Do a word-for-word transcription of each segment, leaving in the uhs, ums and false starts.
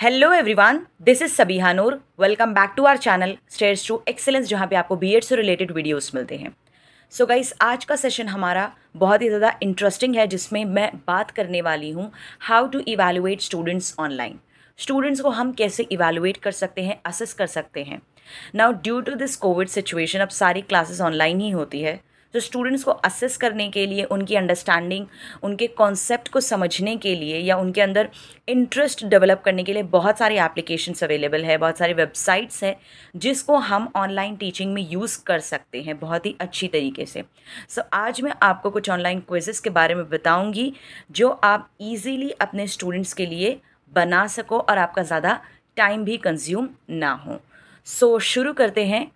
Hello everyone, this is Sabiha Noor. Welcome back to our channel stairs to excellence, जहां पे आपको BEd से related videos मिलते हैं। सो so गाइस, आज का सेशन हमारा बहुत ही ज़्यादा इंटरेस्टिंग है, जिसमें मैं बात करने वाली हूं how to evaluate students online. Students को हम कैसे इवैल्यूएट कर सकते हैं, असेस कर सकते हैं। Now due to this COVID situation अब सारी क्लासेस ऑनलाइन ही होती है, तो स्टूडेंट्स को असेस करने के लिए, उनकी अंडरस्टैंडिंग, उनके कॉन्सेप्ट को समझने के लिए या उनके अंदर इंटरेस्ट डेवलप करने के लिए बहुत सारे एप्लीकेशंस अवेलेबल है, बहुत सारे वेबसाइट्स हैं जिसको हम ऑनलाइन टीचिंग में यूज़ कर सकते हैं बहुत ही अच्छी तरीके से। सो so, आज मैं आपको कुछ ऑनलाइन क्विजेस के बारे में बताऊँगी जो आप ईज़िली अपने स्टूडेंट्स के लिए बना सको और आपका ज़्यादा टाइम भी कंज्यूम ना हो। सो so, शुरू करते हैं।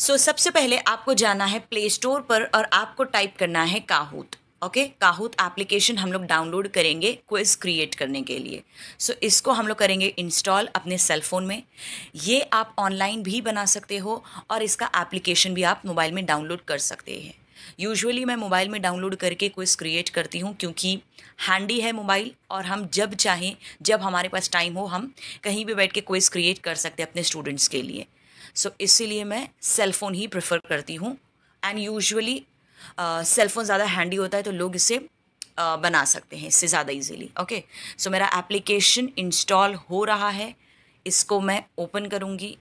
सो so, सबसे पहले आपको जाना है प्ले स्टोर पर और आपको टाइप करना है काहूत। ओके, काहूत एप्लीकेशन हम लोग डाउनलोड करेंगे क्विज क्रिएट करने के लिए। सो so, इसको हम लोग करेंगे इंस्टॉल अपने सेल फ़ोन में। ये आप ऑनलाइन भी बना सकते हो और इसका एप्लीकेशन भी आप मोबाइल में डाउनलोड कर सकते हैं। यूजुअली मैं मोबाइल में डाउनलोड करके क्विज क्रिएट करती हूँ क्योंकि हैंडी है मोबाइल और हम जब चाहें, जब हमारे पास टाइम हो, हम कहीं भी बैठ के क्विज क्रिएट कर सकते हैं अपने स्टूडेंट्स के लिए। सो so, इसीलिए मैं सेल फ़ोन ही प्रेफर करती हूँ एंड यूजुअली सेल फ़ोन ज़्यादा हैंडी होता है तो लोग इसे uh, बना सकते हैं इससे ज़्यादा ईजीली। ओके, सो मेरा एप्लीकेशन इंस्टॉल हो रहा है, इसको मैं ओपन करूँगी।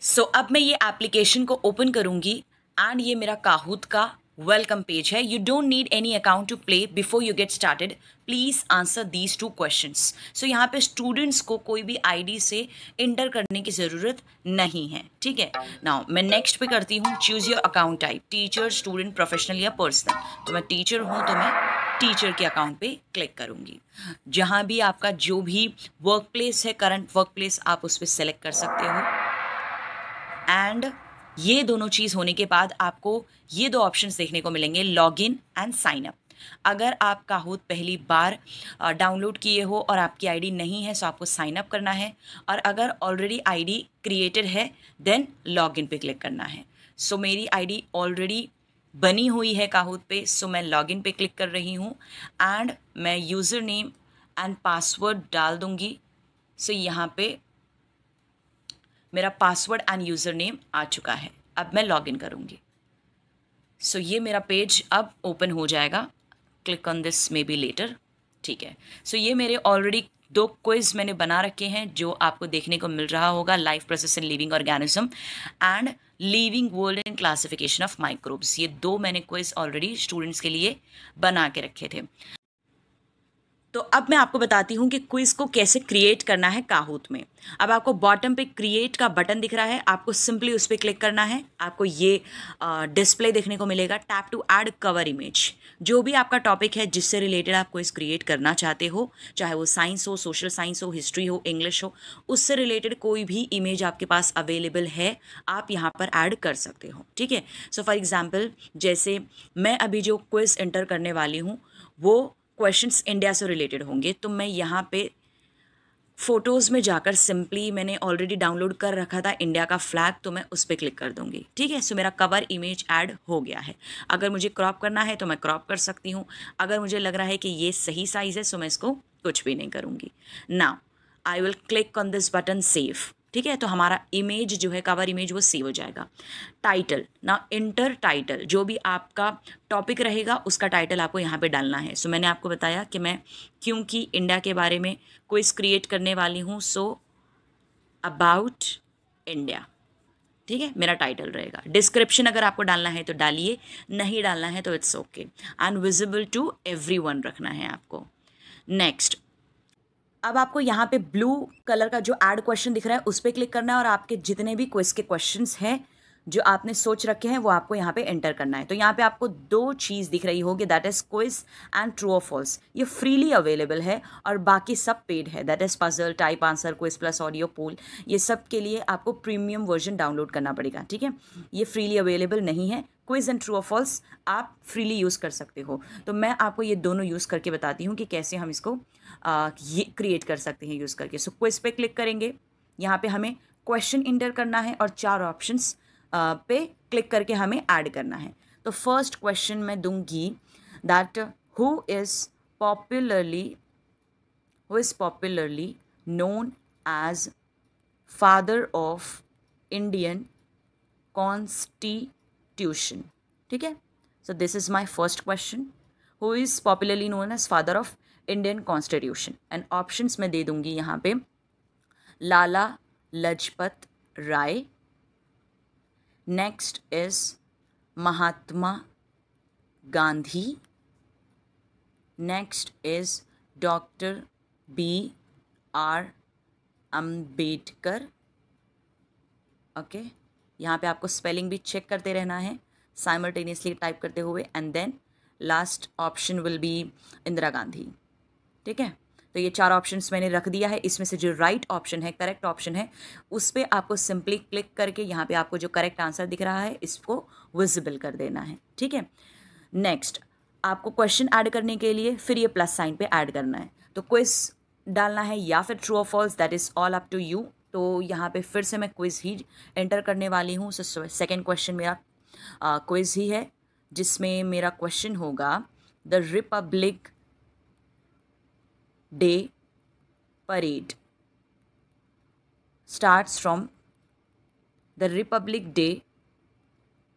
सो so, अब मैं ये एप्लीकेशन को ओपन करूँगी एंड ये मेरा काहूत का वेलकम पेज है। You don't need any account to play, before you get started please answer these two questions. So यहाँ पे स्टूडेंट्स को कोई भी आईडी से इंटर करने की ज़रूरत नहीं है, ठीक है। नाउ मैं नेक्स्ट पे करती हूँ, choose your account type, teacher, student, professional या पर्सनल। तो मैं टीचर हूँ तो मैं टीचर के अकाउंट पे क्लिक करूँगी। जहाँ भी आपका जो भी वर्क प्लेस है, करंट वर्क प्लेस, आप उस पर सेलेक्ट कर सकते हो। एंड ये दोनों चीज़ होने के बाद आपको ये दो ऑप्शंस देखने को मिलेंगे, लॉगिन एंड साइन अप। अगर आप काहूत पहली बार डाउनलोड किए हो और आपकी आईडी नहीं है, सो आपको साइन अप करना है, और अगर ऑलरेडी आईडी क्रिएटेड है देन लॉगिन पे क्लिक करना है। सो मेरी आईडी ऑलरेडी बनी हुई है काहूत पे, सो मैं लॉगिन पे क्लिक कर रही हूँ एंड मैं यूज़र नेम एंड पासवर्ड डाल दूँगी। सो यहाँ पे मेरा पासवर्ड एंड यूज़र नेम आ चुका है, अब मैं लॉगिन करूँगी। सो so, ये मेरा पेज अब ओपन हो जाएगा। Click on this maybe later, ठीक है। सो so, ये मेरे ऑलरेडी दो क्विज मैंने बना रखे हैं जो आपको देखने को मिल रहा होगा, life process in living organism and living world in classification of microbes. ये दो मैंने क्विज ऑलरेडी स्टूडेंट्स के लिए बना के रखे थे। तो अब मैं आपको बताती हूँ कि क्विज़ को कैसे क्रिएट करना है काहूत में। अब आपको बॉटम पे क्रिएट का बटन दिख रहा है, आपको सिंपली उस पर क्लिक करना है। आपको ये डिस्प्ले देखने को मिलेगा, tap to add cover image. जो भी आपका टॉपिक है जिससे रिलेटेड आप क्विज़ क्रिएट करना चाहते हो, चाहे वो साइंस हो, सोशल साइंस हो, हिस्ट्री हो, इंग्लिश हो, उससे रिलेटेड कोई भी इमेज आपके पास अवेलेबल है, आप यहाँ पर ऐड कर सकते हो, ठीक है। सो फॉर एग्ज़ाम्पल, जैसे मैं अभी जो क्विज़ एंटर करने वाली हूँ वो क्वेश्चंस इंडिया से रिलेटेड होंगे, तो मैं यहाँ पे फ़ोटोज़ में जाकर सिंपली मैंने ऑलरेडी डाउनलोड कर रखा था इंडिया का फ्लैग, तो मैं उस पर क्लिक कर दूँगी, ठीक है। सो मेरा कवर इमेज ऐड हो गया है। अगर मुझे क्रॉप करना है तो मैं क्रॉप कर सकती हूँ। अगर मुझे लग रहा है कि ये सही साइज़ है, सो मैं इसको कुछ भी नहीं करूँगी। Now I will click on this button save, ठीक है। तो हमारा इमेज जो है, कवर इमेज, वो सेव हो जाएगा। टाइटल, ना इंटर टाइटल, जो भी आपका टॉपिक रहेगा उसका टाइटल आपको यहाँ पे डालना है। सो मैंने आपको बताया कि मैं क्योंकि इंडिया के बारे में क्विज क्रिएट करने वाली हूँ, सो अबाउट इंडिया, ठीक है, मेरा टाइटल रहेगा। डिस्क्रिप्शन अगर आपको डालना है तो डालिए, नहीं डालना है तो it's okay. And visible to everyone रखना है आपको। नेक्स्ट, अब आपको यहाँ पे ब्लू कलर का जो ऐड क्वेश्चन दिख रहा है उस पर क्लिक करना है और आपके जितने भी क्विज के क्वेश्चंस हैं जो आपने सोच रखे हैं वो आपको यहाँ पे एंटर करना है। तो यहाँ पे आपको दो चीज़ दिख रही होगी, that is quiz and true और फॉल्स। ये फ्रीली अवेलेबल है और बाकी सब पेड है, that is puzzle, type answer, quiz plus audio poll. ये सब के लिए आपको प्रीमियम वर्जन डाउनलोड करना पड़ेगा, ठीक है। ये फ्रीली अवेलेबल नहीं है। क्विज एंड ट्रू और फॉल्स आप फ्रीली यूज़ कर सकते हो। तो मैं आपको ये दोनों यूज़ करके बताती हूँ कि कैसे हम इसको आ, ये क्रिएट कर सकते हैं यूज़ करके। सो क्विज पे क्लिक करेंगे, यहाँ पे हमें क्वेश्चन इंटर करना है और चार ऑप्शंस पे क्लिक करके हमें ऐड करना है। तो फर्स्ट क्वेश्चन मैं दूंगी that who is popularly who is popularly known as father of Indian Constitution. ठीक है, so this is my first question. Who is popularly known as father of Indian Constitution? And options मैं दे दूँगी यहाँ पे, Lala Lajpat Rai, next is Mahatma Gandhi, next is doctor B R Ambedkar. Okay, यहाँ पे आपको spelling भी चेक करते रहना है साइमल्टेनियसली टाइप करते हुए, and then last option will be Indira Gandhi. ठीक है, तो ये चार ऑप्शंस मैंने रख दिया है. इसमें से जो राइट ऑप्शन है, करेक्ट ऑप्शन है, उस पर आपको सिंपली क्लिक करके यहाँ पे आपको जो करेक्ट आंसर दिख रहा है इसको विजिबल कर देना है. ठीक है, नेक्स्ट आपको क्वेश्चन ऐड करने के लिए फिर ये प्लस साइन पे ऐड करना है, तो क्विज डालना है या फिर ट्रू और false, that is all up to you. तो यहाँ पे फिर से मैं क्विज़ ही एंटर करने वाली हूँ. सो सेकेंड क्वेश्चन मेरा क्विज़ ही है, जिसमें मेरा क्वेश्चन होगा the republic day parade starts from the republic day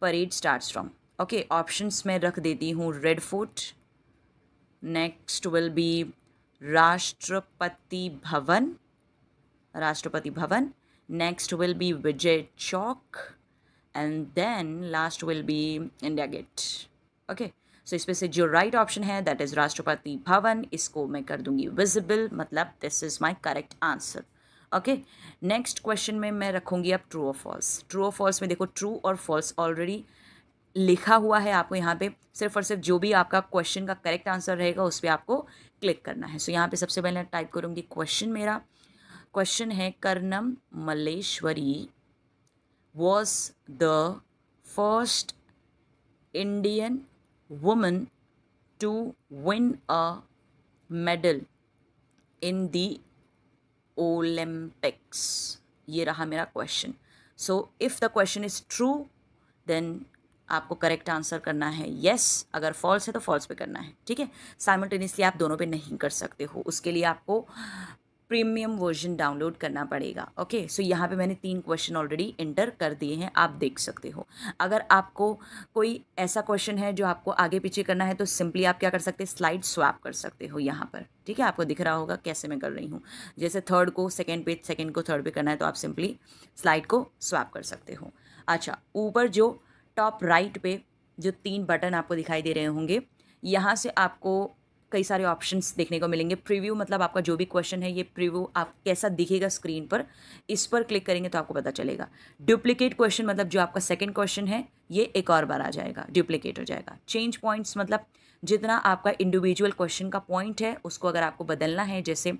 parade starts from. Okay, options मैं रख देती हूँ, red fort, next will be Rashtrapati Bhavan Rashtrapati Bhavan next will be Vijay Chowk, and then last will be India gate. Okay, so इसमें से जो right option है that is Rashtrapati Bhavan, इसको मैं कर दूंगी विजिबल, मतलब this is my correct answer. Okay, next question में मैं रखूंगी अब ट्रू और फॉल्स. ट्रू और फॉल्स में देखो ट्रू और फॉल्स ऑलरेडी लिखा हुआ है आपको यहाँ पे, सिर्फ और सिर्फ जो भी आपका क्वेश्चन का करेक्ट आंसर रहेगा उस पर आपको क्लिक करना है. सो so, यहाँ पे सबसे पहले टाइप करूँगी क्वेश्चन. मेरा क्वेश्चन है Karnam Malleshwari was the first Indian woman to win a medal in the Olympics. ये रहा मेरा question. So if the question is true then आपको करेक्ट आंसर करना है येस, yes. अगर फॉल्स है तो फॉल्स पे करना है. ठीक है, साइमल्टेनियसली आप दोनों पे नहीं कर सकते हो, उसके लिए आपको प्रीमियम वर्जन डाउनलोड करना पड़ेगा. ओके, सो यहाँ पे मैंने तीन क्वेश्चन ऑलरेडी इंटर कर दिए हैं, आप देख सकते हो. अगर आपको कोई ऐसा क्वेश्चन है जो आपको आगे पीछे करना है तो सिंपली आप क्या कर सकते हैं, स्लाइड स्वैप कर सकते हो यहाँ पर. ठीक है, आपको दिख रहा होगा कैसे मैं कर रही हूँ, जैसे थर्ड को सेकेंड पे, सेकेंड को थर्ड पे करना है तो आप सिंपली स्लाइड को स्वैप कर सकते हो. अच्छा, ऊपर जो टॉप राइट पे जो तीन बटन आपको दिखाई दे रहे होंगे, यहाँ से आपको कई सारे ऑप्शंस देखने को मिलेंगे. प्रीव्यू मतलब आपका जो भी क्वेश्चन है ये प्रीव्यू आप कैसा दिखेगा स्क्रीन पर, इस पर क्लिक करेंगे तो आपको पता चलेगा. डुप्लीकेट क्वेश्चन मतलब जो आपका सेकंड क्वेश्चन है ये एक और बार आ जाएगा, डुप्लीकेट हो जाएगा. चेंज पॉइंट्स मतलब जितना आपका इंडिविजुअल क्वेश्चन का पॉइंट है उसको अगर आपको बदलना है, जैसे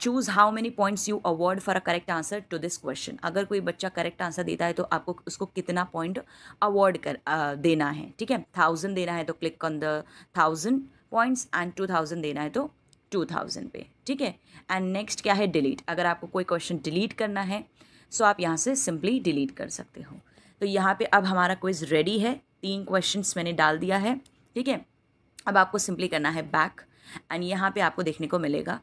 choose how many points you award for a correct answer to this question. अगर कोई बच्चा करेक्ट आंसर देता है तो आपको उसको कितना पॉइंट अवॉर्ड कर आ, देना है. ठीक है, थाउजेंड देना है तो click on the thousand points, and two thousand देना है तो टू थाउजेंड पे. ठीक है, एंड नेक्स्ट क्या है, डिलीट. अगर आपको कोई क्वेश्चन डिलीट करना है सो आप यहाँ से सिंपली डिलीट कर सकते हो. तो यहाँ पे अब हमारा क्विज रेडी है, तीन क्वेश्चंस मैंने डाल दिया है. ठीक है, अब आपको सिंपली करना है बैक, एंड यहाँ पे आपको देखने को मिलेगा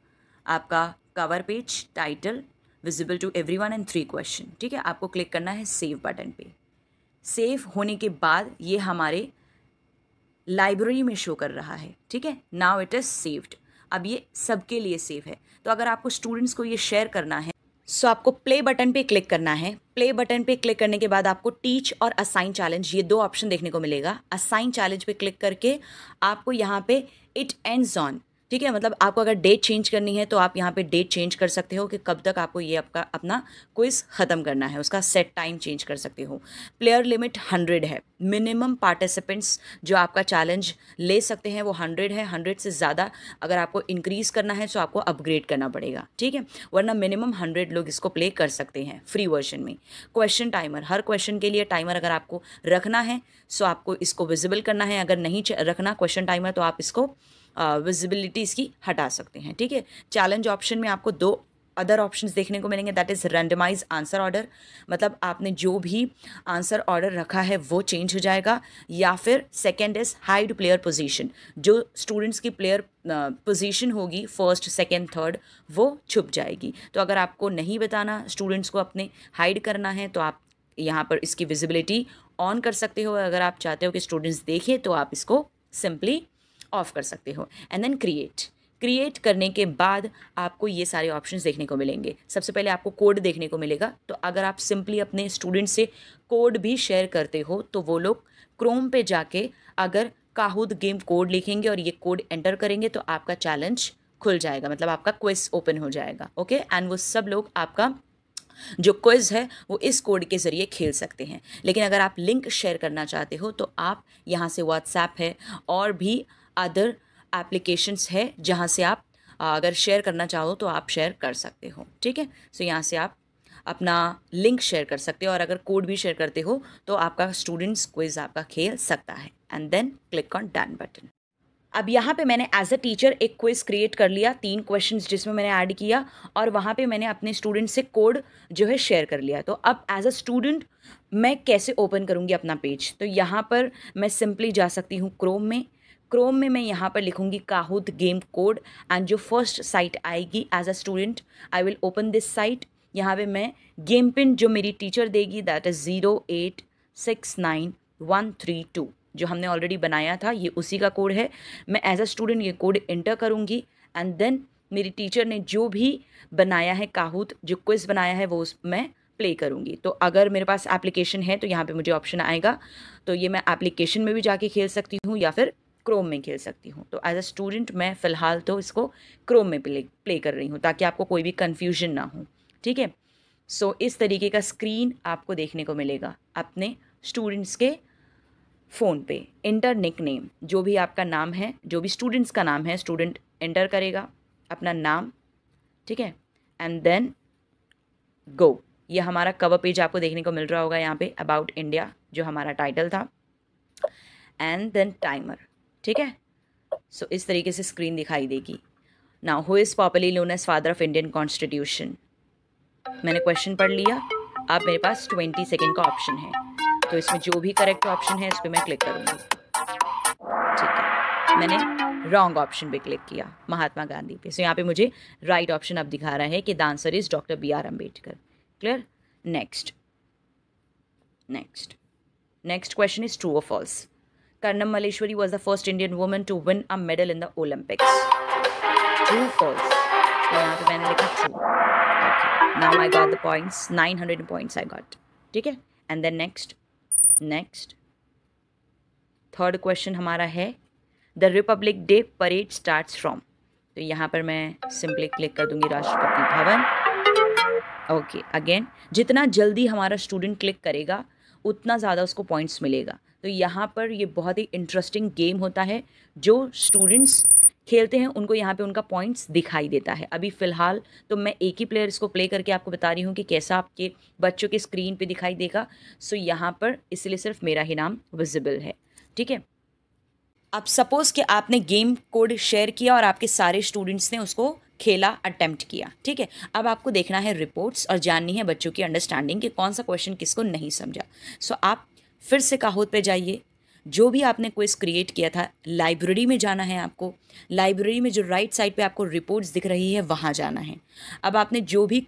आपका cover page, title, visible to everyone and three question. ठीक है, आपको क्लिक करना है सेव बटन पे. सेव होने के बाद ये हमारे लाइब्रेरी में शो कर रहा है. ठीक है, नाउ इट इज़ सेव्ड. अब ये सबके लिए सेव है, तो अगर आपको स्टूडेंट्स को ये शेयर करना है सो so, आपको प्ले बटन पे क्लिक करना है. प्ले बटन पे क्लिक करने के बाद आपको टीच और असाइन चैलेंज, ये दो ऑप्शन देखने को मिलेगा. असाइन चैलेंज पे क्लिक करके आपको यहाँ पे इट एंड्स ऑन. ठीक है, मतलब आपको अगर डेट चेंज करनी है तो आप यहाँ पे डेट चेंज कर सकते हो कि कब तक आपको ये आपका अपना क्विज ख़त्म करना है, उसका सेट टाइम चेंज कर सकते हो. प्लेयर लिमिट हंड्रेड है, मिनिमम पार्टिसिपेंट्स जो आपका चैलेंज ले सकते हैं वो हंड्रेड है. हंड्रेड से ज़्यादा अगर आपको इंक्रीज़ करना है तो आपको अपग्रेड करना पड़ेगा. ठीक है, वरना मिनिमम हंड्रेड लोग इसको प्ले कर सकते हैं फ्री वर्जन में. क्वेश्चन टाइमर, हर क्वेश्चन के लिए टाइमर अगर आपको रखना है सो आपको इसको विजिबल करना है, अगर नहीं रखना क्वेश्चन टाइमर तो आप इसको विजिबिलिटी uh, इसकी हटा सकते हैं. ठीक है, चैलेंज ऑप्शन में आपको दो अदर ऑप्शंस देखने को मिलेंगे, that is randomize answer order, मतलब आपने जो भी आंसर ऑर्डर रखा है वो चेंज हो जाएगा। या फिर second is hide player position, जो स्टूडेंट्स की प्लेयर पोजीशन होगी फर्स्ट सेकेंड थर्ड वो छुप जाएगी। तो अगर आपको नहीं बताना, स्टूडेंट्स को अपने हाइड करना है, तो आप यहाँ पर इसकी विजिबिलिटी ऑन कर सकते हो। अगर आप चाहते हो कि स्टूडेंट्स देखें तो आप इसको सिंपली ऑफ कर सकते हो। एंड देन क्रिएट क्रिएट करने के बाद आपको ये सारे ऑप्शंस देखने को मिलेंगे। सबसे पहले आपको कोड देखने को मिलेगा, तो अगर आप सिंपली अपने स्टूडेंट से कोड भी शेयर करते हो तो वो लोग क्रोम पे जाके अगर काहूद गेम कोड लिखेंगे और ये कोड एंटर करेंगे तो आपका चैलेंज खुल जाएगा, मतलब आपका क्विज ओपन हो जाएगा। ओके, एंड वो सब लोग आपका जो क्विज़ है वो इस कोड के ज़रिए खेल सकते हैं। लेकिन अगर आप लिंक शेयर करना चाहते हो तो आप यहाँ से व्हाट्सएप है और भी अदर एप्लीकेशंस है जहाँ से आप अगर शेयर करना चाहो तो आप शेयर कर सकते हो। ठीक है, सो यहाँ से आप अपना लिंक शेयर कर सकते हो और अगर कोड भी शेयर करते हो तो आपका स्टूडेंट्स क्विज़ आपका खेल सकता है। And then click on done button. अब यहाँ पे मैंने एज अ टीचर एक क्विज़ क्रिएट कर लिया, तीन क्वेश्चंस जिसमें मैंने ऐड किया और वहाँ पे मैंने अपने स्टूडेंट से कोड जो है शेयर कर लिया। तो अब एज अ स्टूडेंट मैं कैसे ओपन करूँगी अपना पेज, तो यहाँ पर मैं सिंपली जा सकती हूँ क्रोम में। क्रोम में मैं यहाँ पर लिखूँगी काहूत गेम कोड एंड जो फर्स्ट साइट आएगी as a student I will open this site. यहाँ पे मैं गेम पिन जो मेरी टीचर देगी that is zero eight six nine one three two, जो हमने ऑलरेडी बनाया था, ये उसी का कोड है। मैं एज अ स्टूडेंट ये कोड इंटर करूँगी एंड देन मेरी टीचर ने जो भी बनाया है काहूत जो क्विज़ बनाया है वो मैं प्ले करूँगी। तो अगर मेरे पास एप्लीकेशन है तो यहाँ पर मुझे ऑप्शन आएगा, तो ये मैं एप्लीकेशन में भी जाके खेल सकती हूँ या फिर क्रोम में खेल सकती हूँ। तो एज अ स्टूडेंट मैं फ़िलहाल तो इसको क्रोम में प्ले प्ले कर रही हूँ ताकि आपको कोई भी कन्फ्यूजन ना हो। ठीक है, सो इस तरीके का स्क्रीन आपको देखने को मिलेगा अपने स्टूडेंट्स के फ़ोन पे। इंटर निकनेम, जो भी आपका नाम है, जो भी स्टूडेंट्स का नाम है, स्टूडेंट इंटर करेगा अपना नाम। ठीक है, एंड देन गो। ये हमारा कवर पेज आपको देखने को मिल रहा होगा यहाँ पे, अबाउट इंडिया जो हमारा टाइटल था, एंड देन टाइमर। ठीक है, सो so, इस तरीके से स्क्रीन दिखाई देगी। Now who is popularly known as father of Indian constitution. मैंने क्वेश्चन पढ़ लिया, अब मेरे पास ट्वेंटी सेकेंड का ऑप्शन है, तो इसमें जो भी करेक्ट ऑप्शन है इस पर मैं क्लिक करूँगी। ठीक है, मैंने रॉन्ग ऑप्शन पे क्लिक किया, महात्मा गांधी पे। सो so, यहाँ पे मुझे राइट ऑप्शन अब दिखा रहा है कि the answer is doctor B R Ambedkar. Clear. Next next next question is true और false. Karnam Malleshwari was the first Indian woman to win a medal in the Olympics. True, false. So यहाँ पे मैंने लिखा true. Okay. Now I got the points. Nine hundred points I got. ठीक है. And then next, next. Third question हमारा है The Republic Day parade starts from. तो यहाँ पर मैं simply click कर दूँगी राष्ट्रपति भवन. Okay. Again, जितना जल्दी हमारा student click करेगा उतना ज़्यादा उसको points मिलेगा। तो यहाँ पर ये बहुत ही इंटरेस्टिंग गेम होता है, जो स्टूडेंट्स खेलते हैं उनको यहाँ पे उनका पॉइंट्स दिखाई देता है। अभी फ़िलहाल तो मैं एक ही प्लेयर इसको प्ले करके आपको बता रही हूँ कि कैसा आपके बच्चों के स्क्रीन पे दिखाई देगा। सो यहाँ पर इसलिए सिर्फ मेरा ही नाम विजिबल है। ठीक है, अब सपोज़ कि आपने गेम कोड शेयर किया और आपके सारे स्टूडेंट्स ने उसको खेला, अटेम्प्ट किया। ठीक है, अब आपको देखना है रिपोर्ट्स और जाननी है बच्चों की अंडरस्टैंडिंग कि कौन सा क्वेश्चन किसको नहीं समझा। सो आप फिर से काहूत पे जाइए, जो भी आपने क्विज़ क्रिएट किया था, लाइब्रेरी में जाना है आपको। लाइब्रेरी में जो राइट साइड पे आपको रिपोर्ट्स दिख रही है वहाँ जाना है। अब आपने जो भी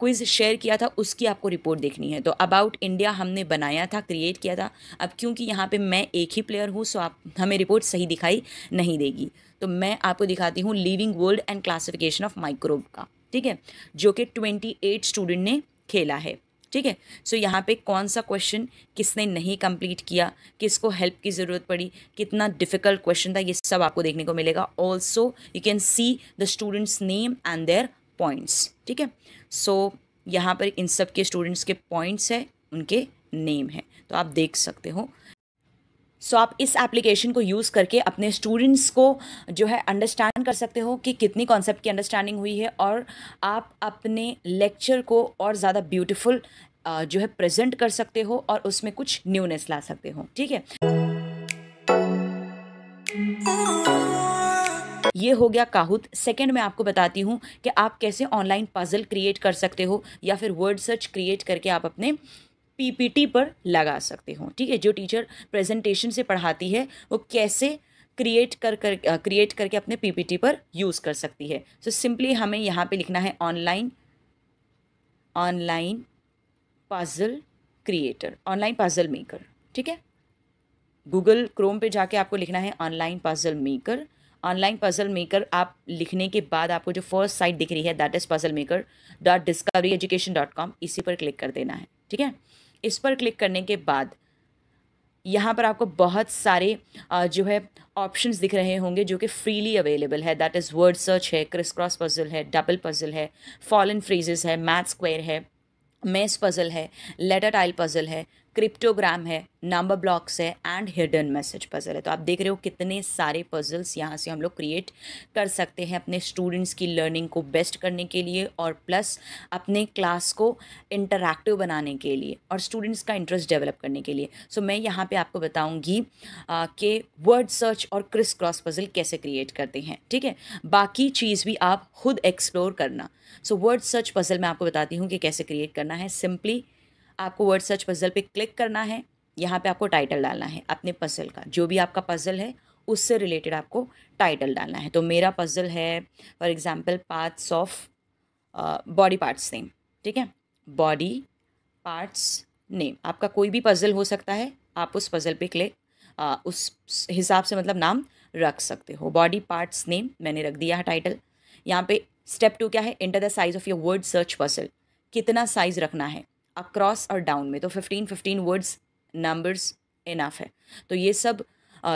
क्विज़ शेयर किया था उसकी आपको रिपोर्ट देखनी है। तो अबाउट इंडिया हमने बनाया था, क्रिएट किया था। अब क्योंकि यहाँ पे मैं एक ही प्लेयर हूँ सो आप हमें रिपोर्ट सही दिखाई नहीं देगी, तो मैं आपको दिखाती हूँ living world and classification of microbe का। ठीक है, जो कि ट्वेंटी एट स्टूडेंट ने खेला है। ठीक है, सो यहाँ पे कौन सा क्वेश्चन किसने नहीं कंप्लीट किया, किसको हेल्प की ज़रूरत पड़ी, कितना डिफ़िकल्ट क्वेश्चन था, ये सब आपको देखने को मिलेगा। Also you can see the students name and their points. ठीक है, सो यहाँ पर इन सब के स्टूडेंट्स के पॉइंट्स हैं, उनके नेम हैं, तो आप देख सकते हो। सो so, आप इस एप्लीकेशन को यूज़ करके अपने स्टूडेंट्स को जो है अंडरस्टैंड कर सकते हो कि कितनी कॉन्सेप्ट की अंडरस्टैंडिंग हुई है और आप अपने लेक्चर को और ज़्यादा ब्यूटीफुल जो है प्रेजेंट कर सकते हो और उसमें कुछ न्यूनेस ला सकते हो। ठीक है, ये हो गया काहूत। सेकंड मैं आपको बताती हूँ कि आप कैसे ऑनलाइन पजल क्रिएट कर सकते हो या फिर वर्ड सर्च क्रिएट करके आप अपने पीपीटी पर लगा सकते हो। ठीक है, जो टीचर प्रेजेंटेशन से पढ़ाती है वो कैसे क्रिएट कर कर क्रिएट करके अपने पीपीटी पर यूज़ कर सकती है। सो सिंपली हमें यहाँ पे लिखना है online online puzzle creator, online puzzle maker. ठीक है, गूगल क्रोम पे जाके आपको लिखना है online puzzle maker. Online puzzle maker आप लिखने के बाद आपको जो फर्स्ट साइट दिख रही है that is puzzle maker dot discovery education dot com, इसी पर क्लिक कर देना है। ठीक है, इस पर क्लिक करने के बाद यहाँ पर आपको बहुत सारे जो है ऑप्शंस दिख रहे होंगे जो कि फ्रीली अवेलेबल है। दैट इज़ वर्ड सर्च है, क्रिस क्रॉस पजल है, डबल पजल है, फॉलन फ्रेजेस है, मैथ स्क्वायर है, मेस पजल है, लेटर टाइल पजल है, क्रिप्टोग्राम है, नंबर ब्लॉक्स है एंड हिडन मैसेज पजल है। तो आप देख रहे हो कितने सारे पजल्स यहाँ से हम लोग क्रिएट कर सकते हैं अपने स्टूडेंट्स की लर्निंग को बेस्ट करने के लिए और प्लस अपने क्लास को इंटरैक्टिव बनाने के लिए और स्टूडेंट्स का इंटरेस्ट डेवलप करने के लिए। सो so, मैं यहाँ पे आपको बताऊँगी कि वर्ड सर्च और क्रिस क्रॉस पजल कैसे क्रिएट करते हैं। ठीक है, बाकी चीज़ भी आप खुद एक्सप्लोर करना। सो वर्ड सर्च पजल मैं आपको बताती हूँ कि कैसे क्रिएट करना है। सिंपली आपको वर्ड सर्च पजल पे क्लिक करना है, यहाँ पे आपको टाइटल डालना है अपने पजल का, जो भी आपका पजल है उससे रिलेटेड आपको टाइटल डालना है। तो मेरा पजल है for example parts of body parts name. ठीक है, बॉडी पार्ट्स नेम आपका कोई भी पजल हो सकता है, आप उस पजल पे क्लिक uh, उस हिसाब से मतलब नाम रख सकते हो। बॉडी पार्ट्स नेम मैंने रख दिया है टाइटल। यहाँ पर स्टेप टू क्या है, enter the size of your word search puzzle, कितना साइज रखना है अक्रॉस और डाउन में। तो fifteen fifteen words numbers enough है। तो ये सब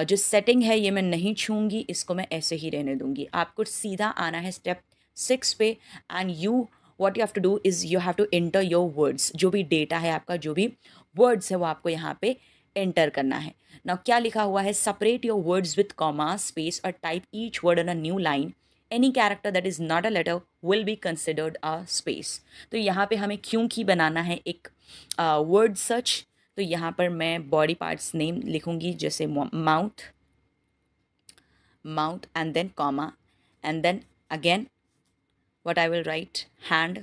जो सेटिंग है ये मैं नहीं छूंगी, इसको मैं ऐसे ही रहने दूंगी। आपको सीधा आना है स्टेप सिक्स पे and you what you have to do is you have to enter your words. जो भी डेटा है आपका, जो भी वर्ड्स है वो आपको यहाँ पे एंटर करना है। नाउ क्या लिखा हुआ है, separate your words with comma space और type each word on a new line, any character that is not a letter will be considered a space. तो यहाँ पे हमें क्यों की बनाना है एक वर्ड uh, सर्च। तो यहाँ पर मैं बॉडी पार्ट्स नेम लिखूँगी जैसे mouth mouth and then comma and then again what I will write hand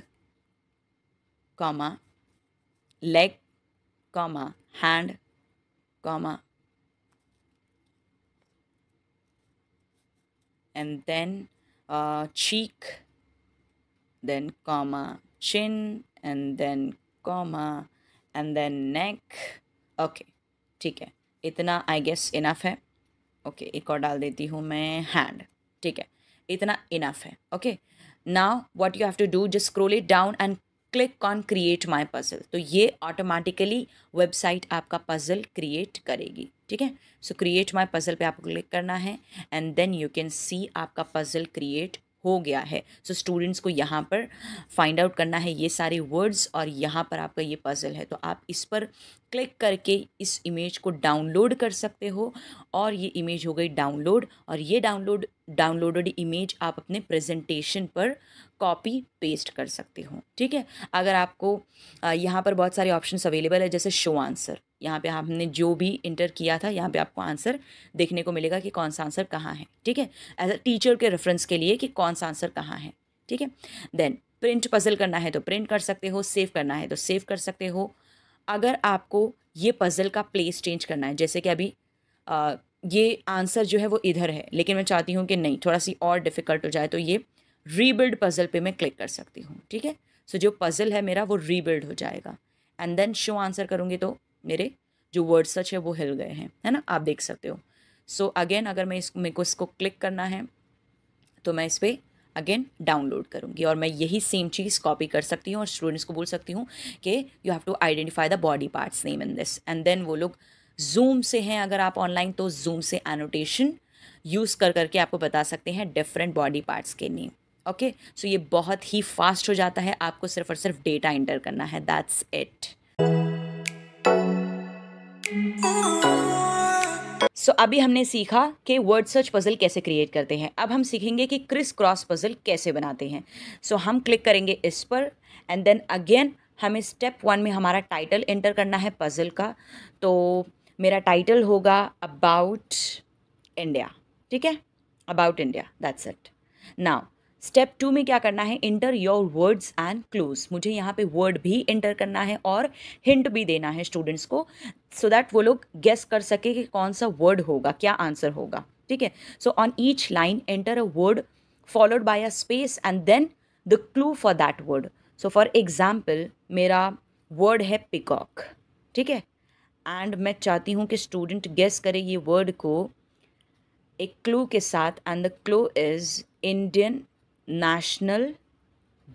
comma leg comma hand comma and then uh, cheek, then comma chin and then comma and then neck. okay, ठीक है, इतना I guess enough है। okay, एक और डाल देती हूँ मैं hand। ठीक है, इतना enough है। okay, now what you have to do, just scroll it down and click on create my puzzle. तो ये ऑटोमेटिकली वेबसाइट आपका पजल क्रिएट करेगी। ठीक है, सो क्रिएट माई पजल पे आपको क्लिक करना है and then you can see आपका पजल क्रिएट हो गया है। सो so, स्टूडेंट्स को यहाँ पर फाइंड आउट करना है ये सारे वर्ड्स और यहाँ पर आपका ये पजल है। तो आप इस पर क्लिक करके इस इमेज को डाउनलोड कर सकते हो और ये इमेज हो गई डाउनलोड और ये डाउनलोड डाउनलोडेड इमेज आप अपने प्रेजेंटेशन पर कॉपी पेस्ट कर सकते हो। ठीक है, अगर आपको यहाँ पर बहुत सारे ऑप्शंस अवेलेबल है जैसे शो आंसर, यहाँ पे आपने जो भी इंटर किया था यहाँ पे आपको आंसर देखने को मिलेगा कि कौन सा आंसर कहाँ है। ठीक है, एज अ टीचर के रेफरेंस के लिए कि कौन सा आंसर कहाँ है। ठीक है, देन प्रिंट पजल करना है तो प्रिंट कर सकते हो, सेव करना है तो सेव कर सकते हो। अगर आपको ये पजल का प्लेस चेंज करना है, जैसे कि अभी आ, ये आंसर जो है वो इधर है लेकिन मैं चाहती हूँ कि नहीं थोड़ा सी और डिफ़िकल्ट हो जाए, तो ये रीबिल्ड पजल पे मैं क्लिक कर सकती हूँ। ठीक है, सो जो पजल है मेरा वो रीबिल्ड हो जाएगा एंड देन शो आंसर करूँगी तो मेरे जो वर्ड सर्च है वो हिल गए हैं, है ना, आप देख सकते हो। सो so, अगेन अगर मैं इस मेरे को इसको क्लिक करना है तो मैं इस पर अगेन डाउनलोड करूँगी और मैं यही सेम चीज़ कॉपी कर सकती हूँ और स्टूडेंट्स को बोल सकती हूँ कि you have to identify the body parts name in this and then वो लोग जूम से हैं अगर आप ऑनलाइन तो जूम से एनोटेशन यूज़ कर करके आपको बता सकते हैं डिफरेंट बॉडी पार्ट्स के नेम। ओके, सो ये बहुत ही फास्ट हो जाता है, आपको सिर्फ और सिर्फ डेटा एंटर करना है, दैट्स इट। सो so, अभी हमने सीखा कि वर्ड सर्च पजल कैसे क्रिएट करते हैं। अब हम सीखेंगे कि क्रिस क्रॉस पजल कैसे बनाते हैं। सो so, हम क्लिक करेंगे इस पर एंड देन अगेन हमें स्टेप वन में हमारा टाइटल एंटर करना है पजल का। तो मेरा टाइटल होगा अबाउट इंडिया। ठीक है, about India, that's it. Now step two में क्या करना है, enter your words and clues. मुझे यहाँ पे वर्ड भी इंटर करना है और हिंट भी देना है स्टूडेंट्स को, सो दैट वो लोग गेस कर सके कि कौन सा वर्ड होगा, क्या आंसर होगा। ठीक है, so on each line enter a word followed by a space and then the clue for that word. So for example मेरा वर्ड है पिकॉक, ठीक है, एंड मैं चाहती हूँ कि स्टूडेंट गेस करे ये वर्ड को एक क्लू के साथ, and the clue is Indian national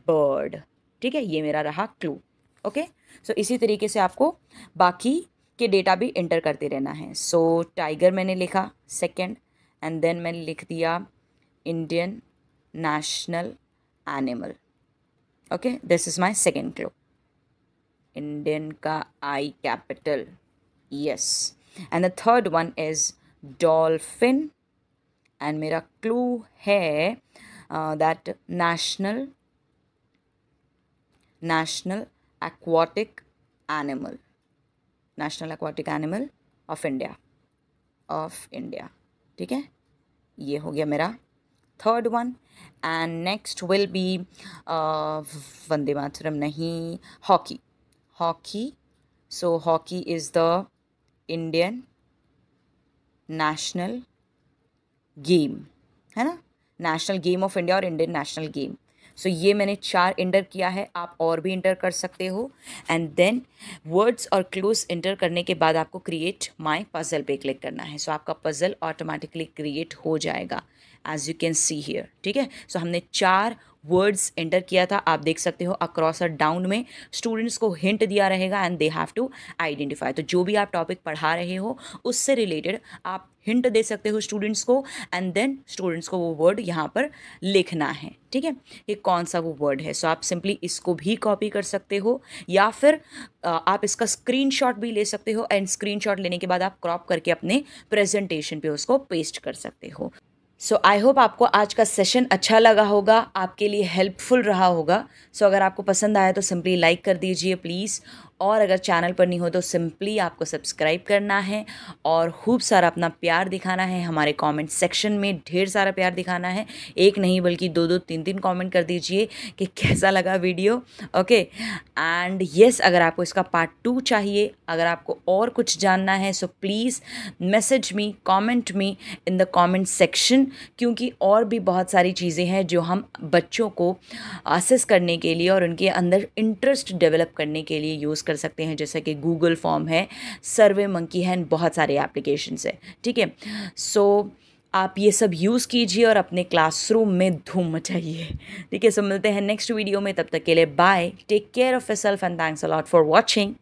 bird. ठीक है, ये मेरा रहा क्लू। ओके, सो इसी तरीके से आपको बाकी के डेटा भी इंटर करते रहना है। सो टाइगर मैंने लिखा सेकंड, एंड देन मैंने लिख दिया Indian national animal. Okay, this is my second clue, Indian का I capital, yes. And the third one is dolphin, and मेरा क्लू है that national national aquatic animal, national aquatic animal of India, of India. ठीक है, ये हो गया मेरा third one. And next will be Vande Mataram नहीं, hockey, hockey. So hockey is the Indian national game, है ना, नेशनल गेम ऑफ इंडिया और इंडियन नेशनल गेम। सो ये मैंने चार इंटर किया है, आप और भी इंटर कर सकते हो। एंड देन वर्ड्स और क्लूज इंटर करने के बाद आपको क्रिएट माय पजल पे क्लिक करना है। सो so आपका पजल ऑटोमेटिकली क्रिएट हो जाएगा, as you can see here. ठीक है, सो हमने चार वर्ड्स इंटर किया था, आप देख सकते हो अक्रॉस और डाउन में स्टूडेंट्स को हिंट दिया रहेगा, and they have to identify. तो जो भी आप टॉपिक पढ़ा रहे हो उससे रिलेटेड आप हिंट दे सकते हो स्टूडेंट्स को, एंड देन स्टूडेंट्स को वो वर्ड यहाँ पर लिखना है। ठीक है, ये कौन सा वो वर्ड है। सो आप सिंपली इसको भी कॉपी कर सकते हो, या फिर आप इसका स्क्रीनशॉट भी ले सकते हो, एंड स्क्रीनशॉट लेने के बाद आप क्रॉप करके अपने प्रेजेंटेशन पे उसको पेस्ट कर सकते हो। सो आई होप आपको आज का सेशन अच्छा लगा होगा, आपके लिए हेल्पफुल रहा होगा। सो so, अगर आपको पसंद आया तो सिंपली लाइक कर दीजिए प्लीज़, और अगर चैनल पर नहीं हो तो सिंपली आपको सब्सक्राइब करना है, और खूब सारा अपना प्यार दिखाना है हमारे कमेंट सेक्शन में, ढेर सारा प्यार दिखाना है। एक नहीं बल्कि दो दो तीन तीन कमेंट कर दीजिए कि कैसा लगा वीडियो। ओके, एंड यस, अगर आपको इसका पार्ट टू चाहिए, अगर आपको और कुछ जानना है, so please message me, comment me in the comment section, क्योंकि और भी बहुत सारी चीज़ें हैं जो हम बच्चों को असेस करने के लिए और उनके अंदर इंटरेस्ट डेवलप करने के लिए यूज़ कर सकते हैं, जैसे कि गूगल फॉर्म है, सर्वे मंकी है, बहुत सारे एप्लीकेशंस है। ठीक है, सो आप ये सब यूज़ कीजिए और अपने क्लासरूम में धूम मचाइए। ठीक है, सो मिलते हैं नेक्स्ट वीडियो में, तब तक के लिए bye, take care of yourself and thanks a lot for watching.